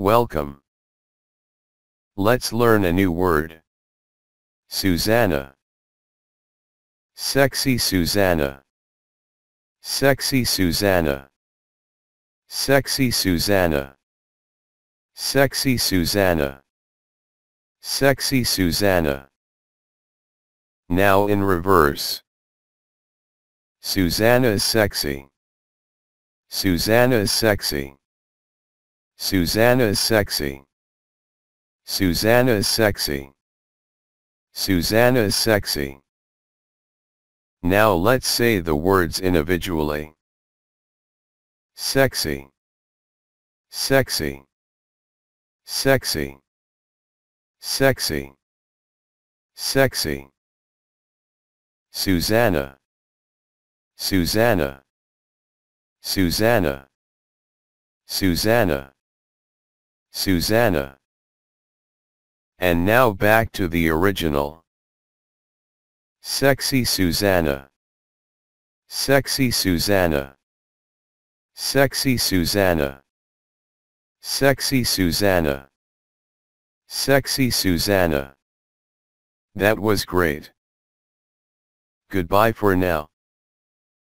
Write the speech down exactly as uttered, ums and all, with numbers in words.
Welcome. Let's learn a new word. Susanna. Sexy Susanna. Sexy Susanna. Sexy Susanna. Sexy Susanna. Sexy Susanna. Now in reverse. Susanna is sexy. Susanna is sexy. Susanna is sexy. Susanna is sexy. Susanna is sexy. Now let's say the words individually. Sexy. Sexy. Sexy. Sexy. Sexy. Susanna. Susanna. Susanna. Susanna. Susanna. And now back to the original. Sexy Susanna. Sexy Susanna. Sexy Susanna. Sexy Susanna. Sexy Susanna. That was great. Goodbye for now.